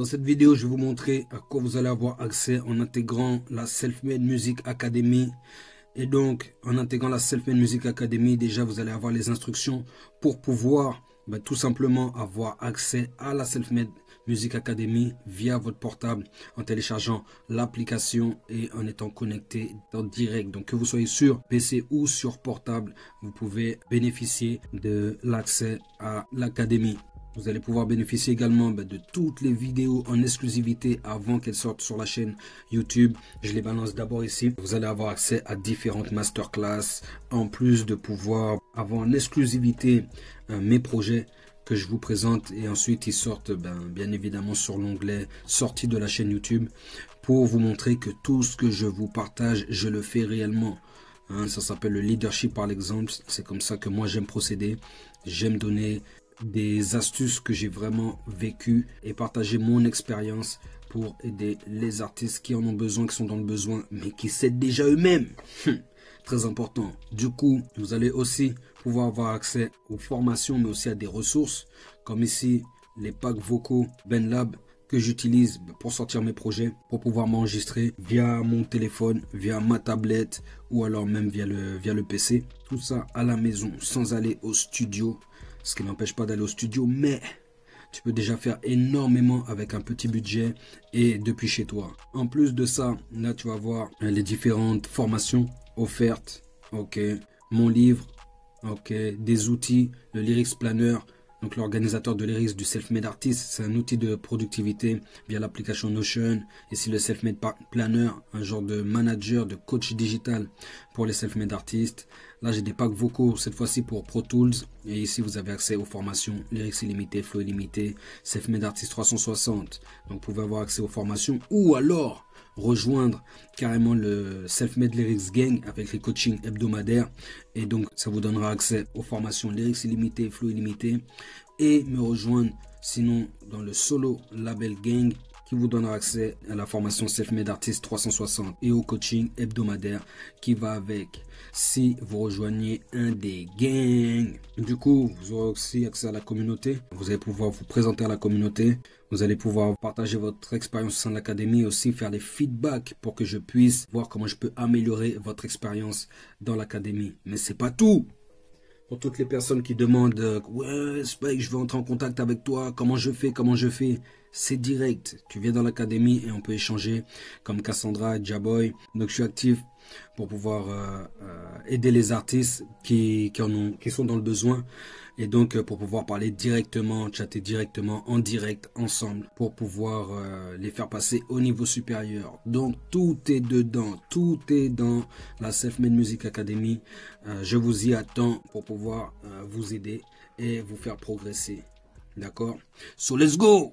Dans cette vidéo, je vais vous montrer à quoi vous allez avoir accès en intégrant la Self-Made Music Academy. Et donc, en intégrant la Self-Made Music Academy, déjà, vous allez avoir les instructions pour pouvoir tout simplement avoir accès à la Self-Made Music Academy via votre portable en téléchargeant l'application et en étant connecté en direct. Donc, que vous soyez sur PC ou sur portable, vous pouvez bénéficier de l'accès à l'académie. Vous allez pouvoir bénéficier également de toutes les vidéos en exclusivité avant qu'elles sortent sur la chaîne YouTube. Je les balance d'abord ici. Vous allez avoir accès à différentes masterclass en plus de pouvoir avoir en exclusivité mes projets que je vous présente, et ensuite ils sortent bien évidemment sur l'onglet sortie de la chaîne YouTube pour vous montrer que tout ce que je vous partage, je le fais réellement. Ça s'appelle le leadership par l'exemple. C'est comme ça que moi j'aime procéder. J'aime donner des astuces que j'ai vraiment vécues et partager mon expérience pour aider les artistes qui en ont besoin, qui sont dans le besoin, mais qui s'aident déjà eux-mêmes. Très important. Du coup, vous allez aussi pouvoir avoir accès aux formations, mais aussi à des ressources, comme ici, les packs vocaux Ben Lab, que j'utilise pour sortir mes projets, pour pouvoir m'enregistrer via mon téléphone, via ma tablette, ou alors même via le PC. Tout ça à la maison, sans aller au studio. Ce qui n'empêche pas d'aller au studio, mais tu peux déjà faire énormément avec un petit budget et depuis chez toi. En plus de ça, là tu vas voir les différentes formations offertes. Ok, mon livre, ok, des outils, le Lyrics Planner, donc l'organisateur de lyrics du Selfmade Artist, c'est un outil de productivité via l'application Notion. Ici le Selfmade Planner, un genre de manager, de coach digital pour les Selfmade Artistes. Là, j'ai des packs vocaux, cette fois-ci pour Pro Tools. Et ici, vous avez accès aux formations Lyrics Illimité, Flow Illimité, Selfmade Artist 360. Donc, vous pouvez avoir accès aux formations ou alors rejoindre carrément le Selfmade Lyrics Gang avec les coachings hebdomadaires. Et donc, ça vous donnera accès aux formations Lyrics Illimité, Flow Illimité. Et me rejoindre sinon dans le Solo Label Gang qui vous donnera accès à la formation Selfmade Artist 360 et au coaching hebdomadaire qui va avec si vous rejoignez un des gangs. Du coup, vous aurez aussi accès à la communauté. Vous allez pouvoir vous présenter à la communauté. Vous allez pouvoir partager votre expérience au sein de l'académie et aussi faire des feedbacks pour que je puisse voir comment je peux améliorer votre expérience dans l'académie. Mais c'est pas tout! Pour toutes les personnes qui demandent « Ouais, Spike, je veux entrer en contact avec toi, comment je fais ?» C'est direct. Tu viens dans l'académie et on peut échanger comme Cassandra, Jaboy. Donc, je suis actif pour pouvoir aider les artistes qui sont dans le besoin. Et donc, pour pouvoir parler directement, chatter directement, en direct, ensemble, pour pouvoir les faire passer au niveau supérieur. Donc, tout est dedans. Tout est dans la Self-Made Music Academy. Je vous y attends pour pouvoir vous aider et vous faire progresser. D'accord? So, let's go!